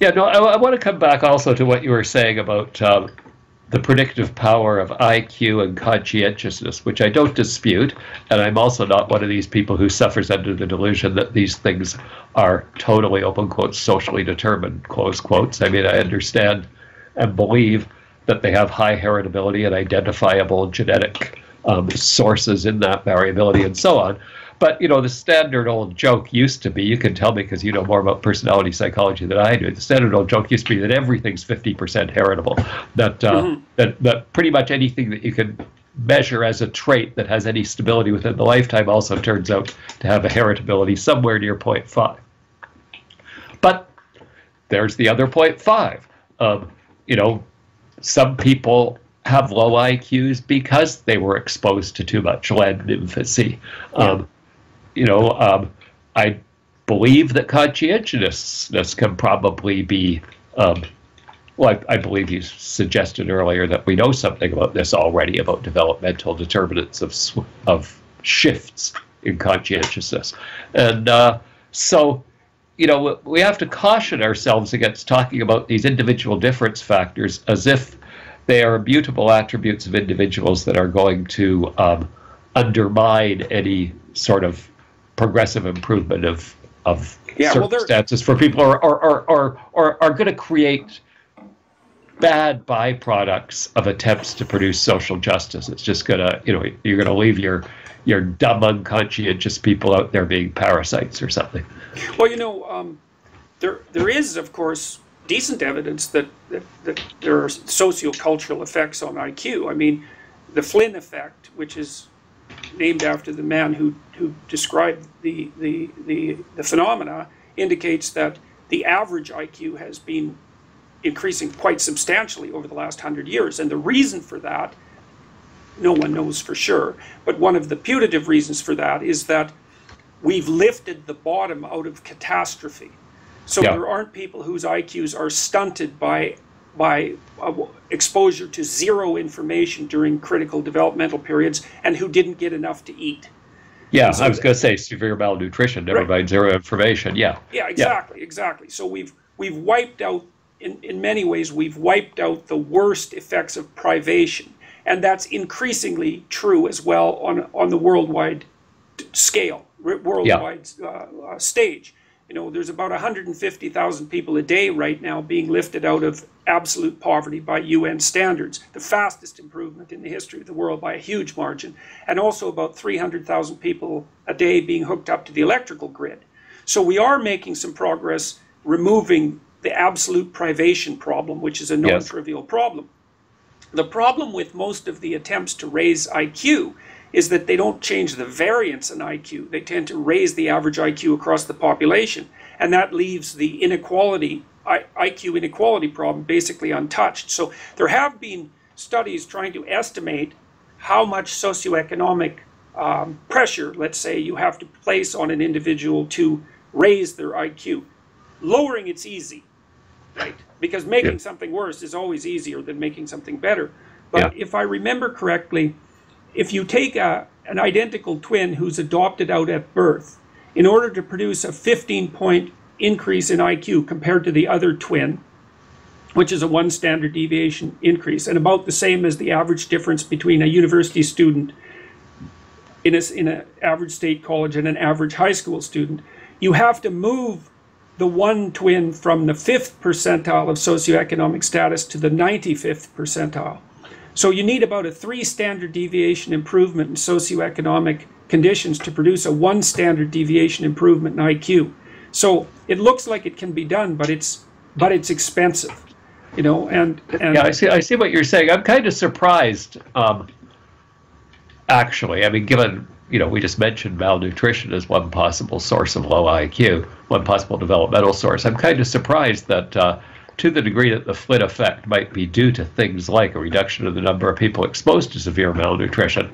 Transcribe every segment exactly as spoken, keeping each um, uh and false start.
Yeah, no, I, I want to come back also to what you were saying about um, the predictive power of I Q and conscientiousness, which I don't dispute, and I'm also not one of these people who suffers under the delusion that these things are totally, open quotes, socially determined, close quotes. I mean, I understand and believe that they have high heritability and identifiable genetic um, sources in that variability and so on. But, you know, the standard old joke used to be, you can tell me because you know more about personality psychology than I do, the standard old joke used to be that everything's fifty percent heritable, that, uh, mm-hmm. that, that pretty much anything that you can measure as a trait that has any stability within the lifetime also turns out to have a heritability somewhere near zero point five. But there's the other zero point five. Um, you know, some people have low I Qs because they were exposed to too much lead in infancy. Um, yeah. You know, um, I believe that conscientiousness can probably be, um, well, I, I believe you suggested earlier that we know something about this already, about developmental determinants of, of shifts in conscientiousness. And uh, so, you know, we have to caution ourselves against talking about these individual difference factors as if they are immutable attributes of individuals that are going to um, undermine any sort of progressive improvement of of yeah, circumstances well, for people, or or or or, or are going to create bad byproducts of attempts to produce social justice. It's just gonna, you know, you're gonna leave your your dumb, unconscientious people out there being parasites or something. Well, you know, um, there there is, of course, decent evidence that, that that there are sociocultural effects on I Q. I mean, the Flynn effect, which is named after the man who, who described the, the, the, the phenomena, indicates that the average I Q has been increasing quite substantially over the last hundred years. And the reason for that, no one knows for sure, but one of the putative reasons for that is that we've lifted the bottom out of catastrophe. So yeah. There aren't people whose I Qs are stunted by by uh, exposure to zero information during critical developmental periods, and who didn't get enough to eat. Yeah, so I was going to say severe malnutrition, never right. mind zero information. Yeah. Yeah, exactly, yeah. exactly. So we've we've wiped out, in in many ways, we've wiped out the worst effects of privation, and that's increasingly true as well on on the worldwide scale, worldwide yeah. uh, stage. You know, there's about one hundred fifty thousand people a day right now being lifted out of absolute poverty by U N standards, the fastest improvement in the history of the world by a huge margin, and also about three hundred thousand people a day being hooked up to the electrical grid. So we are making some progress removing the absolute privation problem, which is a non-trivial yes. problem. The problem with most of the attempts to raise I Q is that they don't change the variance in I Q. They tend to raise the average I Q across the population, and that leaves the inequality, I Q inequality problem basically untouched. So there have been studies trying to estimate how much socioeconomic um, pressure, let's say, you have to place on an individual to raise their I Q. Lowering it's easy, right? Because making yeah. something worse is always easier than making something better. But yeah. if I remember correctly, if you take a, an identical twin who's adopted out at birth, in order to produce a fifteen point increase in I Q compared to the other twin, which is a one standard deviation increase, and about the same as the average difference between a university student in a, in an average state college and an average high school student, you have to move the one twin from the fifth percentile of socioeconomic status to the ninety-fifth percentile. So you need about a three standard deviation improvement in socioeconomic conditions to produce a one standard deviation improvement in I Q. So it looks like it can be done, but it's but it's expensive, you know. And, and yeah, I see. I see what you're saying. I'm kind of surprised, um, actually. I mean, given you know we just mentioned malnutrition as one possible source of low I Q, one possible developmental source. I'm kind of surprised that. Uh, to the degree that the Flynn effect might be due to things like a reduction of the number of people exposed to severe malnutrition,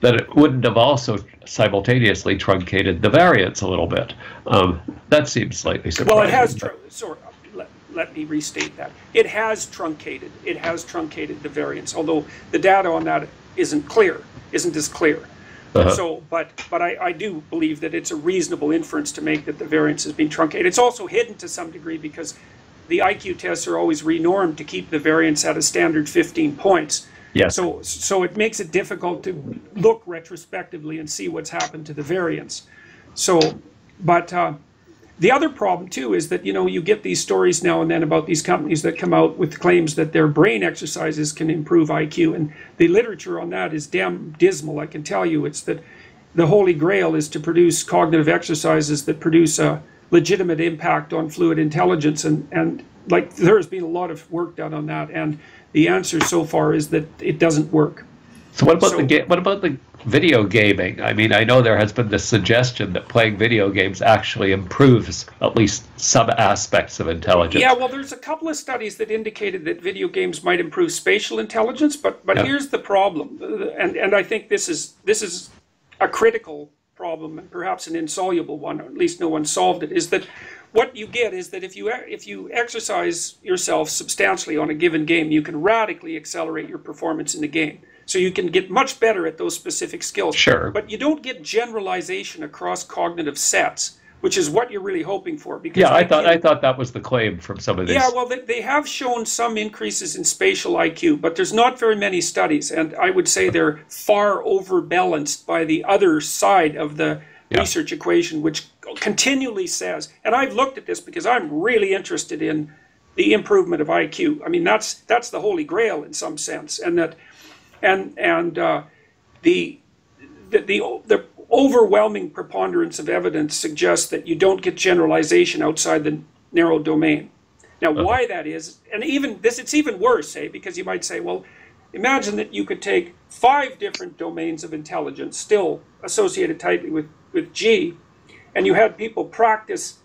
that it wouldn't have also simultaneously truncated the variance a little bit. Um, that seems slightly surprising. Well, it has, tr sorry, let, let me restate that. It has truncated, it has truncated the variance, although the data on that isn't clear, isn't as clear. Uh-huh. So, but but I, I do believe that it's a reasonable inference to make that the variance has been truncated. It's also hidden to some degree because the I Q tests are always renormed to keep the variance at a standard fifteen points. Yes. So, so it makes it difficult to look retrospectively and see what's happened to the variance. So, but uh, the other problem too is that, you know, you get these stories now and then about these companies that come out with claims that their brain exercises can improve I Q, and the literature on that is damn dismal, I can tell you. It's that the holy grail is to produce cognitive exercises that produce a legitimate impact on fluid intelligence, and, and like there has been a lot of work done on that, and the answer so far is that it doesn't work. So what about so, the what about the video gaming? I mean, I know there has been this suggestion that playing video games actually improves at least some aspects of intelligence. Yeah, well, there's a couple of studies that indicated that video games might improve spatial intelligence, but but yeah. here's the problem, and and I think this is this is a critical problem and perhaps an insoluble one, or at least no one solved it, is that what you get is that if you if you exercise yourself substantially on a given game, you can radically accelerate your performance in the game. So you can get much better at those specific skills. Sure. But you don't get generalization across cognitive sets, which is what you're really hoping for. Because yeah, I thought I thought that was the claim from some of these. Yeah, well, they, they have shown some increases in spatial I Q, but there's not very many studies, and I would say they're far overbalanced by the other side of the yeah. research equation, which continually says, and I've looked at this because I'm really interested in the improvement of I Q. I mean, that's that's the holy grail in some sense, and that, and and uh, the the the. the overwhelming preponderance of evidence suggests that you don't get generalization outside the narrow domain. Now, okay. why that is, and even this, it's even worse, eh? Because you might say, well, imagine that you could take five different domains of intelligence, still associated tightly with, with G, and you had people practice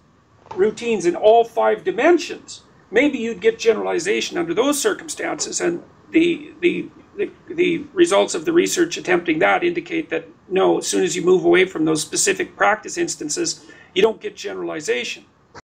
routines in all five dimensions. Maybe you'd get generalization under those circumstances, and the the The, the results of the research attempting that indicate that no, as soon as you move away from those specific practice instances, you don't get generalization.